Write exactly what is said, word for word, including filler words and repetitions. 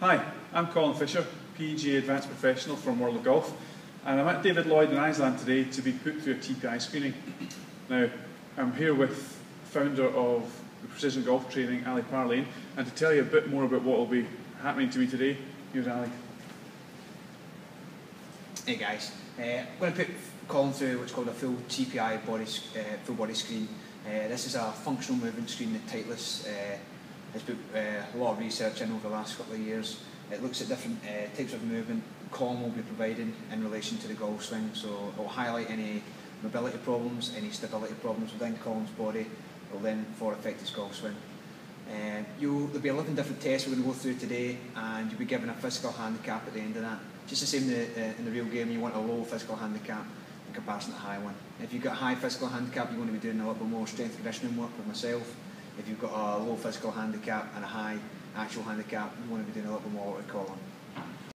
Hi, I'm Colin Fisher, P G A Advanced Professional from World of Golf, and I'm at David Lloyd in Iceland today to be put through a T P I screening. Now, I'm here with founder of the Precision Golf Training, Ali Parlane, and to tell you a bit more about what will be happening to me today, here's Ali. Hey guys, uh, I'm going to put Colin through what's called a full T P I body, uh, full body screen. Uh, this is a functional movement screen that Titleist uh, has put uh, a lot of research in over the last couple of years. It looks at different uh, types of movement Colin will be providing in relation to the golf swing, so it will highlight any mobility problems, any stability problems within Colin's body, it will then for affect his golf swing. Uh, you'll, there'll be eleven different tests we're going to go through today, and you'll be given a physical handicap at the end of that. Just the same the, uh, in the real game, you want a low physical handicap in comparison to a high one. If you've got a high physical handicap, you want to be doing a little bit more strength conditioning work with myself. If you've got a low physical handicap and a high actual handicap, you want to be doing a little bit more what we call